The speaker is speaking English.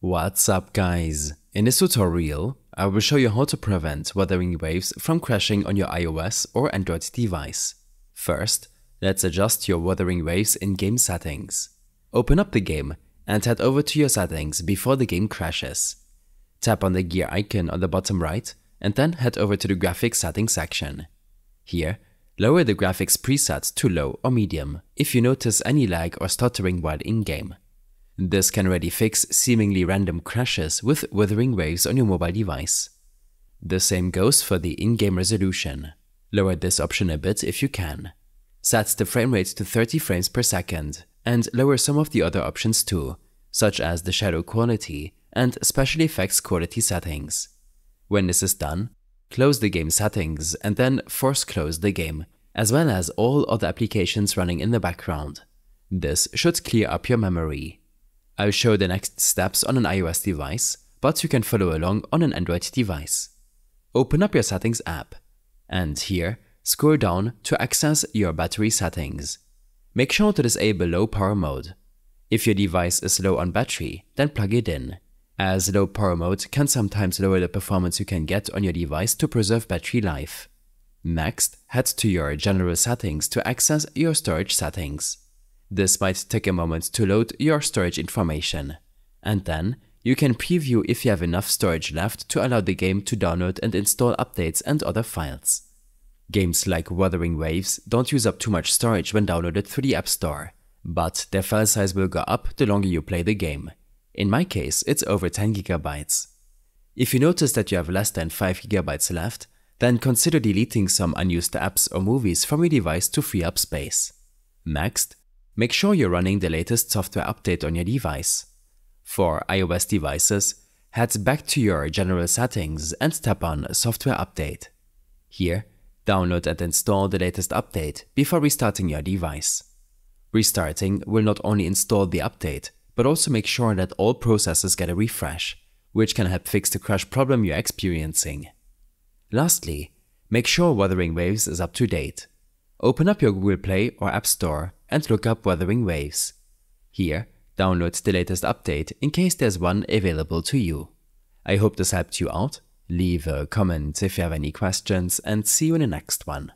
What's up guys? In this tutorial, I will show you how to prevent Wuthering Waves from crashing on your iOS or Android device. First, let's adjust your Wuthering Waves in game settings. Open up the game and head over to your settings before the game crashes. Tap on the gear icon on the bottom right and then head over to the graphics settings section. Here, lower the graphics preset to low or medium if you notice any lag or stuttering while in-game. This can already fix seemingly random crashes with Wuthering Waves on your mobile device. The same goes for the in-game resolution. Lower this option a bit if you can. Set the frame rate to 30 frames per second and lower some of the other options too, such as the shadow quality and special effects quality settings. When this is done, close the game settings and then force close the game, as well as all other applications running in the background. This should clear up your memory. I'll show the next steps on an iOS device, but you can follow along on an Android device. Open up your settings app, and here, scroll down to access your battery settings. Make sure to disable low power mode. If your device is low on battery, then plug it in, as low power mode can sometimes lower the performance you can get on your device to preserve battery life. Next, head to your general settings to access your storage settings. This might take a moment to load your storage information, and then you can preview if you have enough storage left to allow the game to download and install updates and other files. Games like Wuthering Waves don't use up too much storage when downloaded through the App Store, but their file size will go up the longer you play the game. In my case, it's over 10 GB. If you notice that you have less than 5 GB left, then consider deleting some unused apps or movies from your device to free up space. Next, make sure you're running the latest software update on your device. For iOS devices, head back to your general settings and tap on Software Update. Here, download and install the latest update before restarting your device. Restarting will not only install the update, but also make sure that all processes get a refresh, which can help fix the crash problem you're experiencing. Lastly, make sure Wuthering Waves is up to date. Open up your Google Play or App Store and look up Wuthering Waves. Here, download the latest update in case there's one available to you. I hope this helped you out. Leave a comment if you have any questions and see you in the next one.